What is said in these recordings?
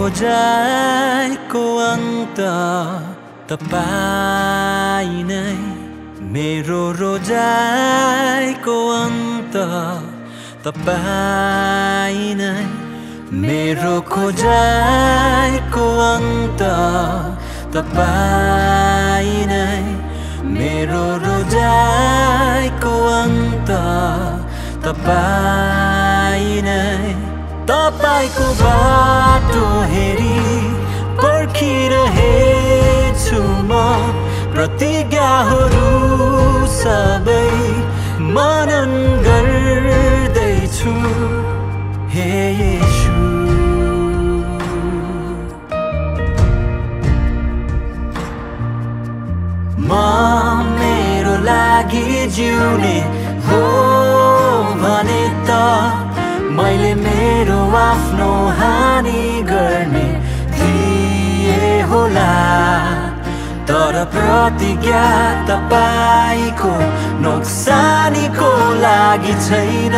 खोजाई को अंत तपाई नै मेरो रोजाई को अंत तपाई नै मेरो खोजाई को अंत तपाई नै मेरो रोजाई को अंत तपाई नै तपाईको बाटो हेरी पर्खिरहेछु म प्रतिज्ञाहरू सबै मनन गर्दैछु हे येशू म मेरो लागि जिउने हो भने त मैले मेरो आफ्नो हानि गर्ने थिए होला तर प्रतिज्ञा तपाईको नोक्सानीको लागि छैन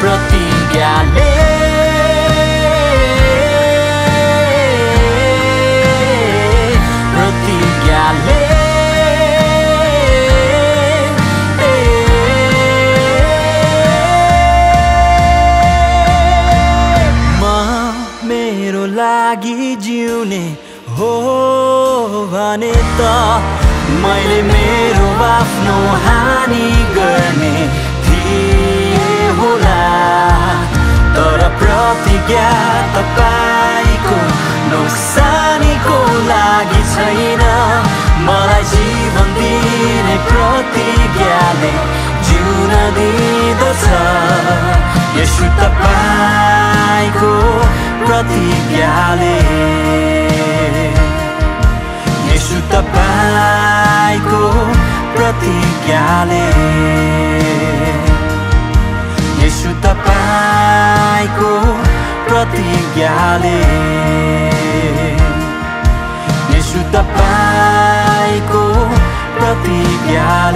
प्रतिज्ञाले लागि जिउने हो भने त मैले मेरो आफ्नो हानि गर्ने थिए होला तर प्रतिज्ञा तपाईको नोक्सानीको लागि छैन मलाई जीवन दिने प्रतिज्ञाले जिउन दिदछ येशू तपाईको Pratigyale Yeshu tapaiko pratigyale Yeshu tapaiko pratigyale Yeshu tapaiko pratigyale Pratigyale.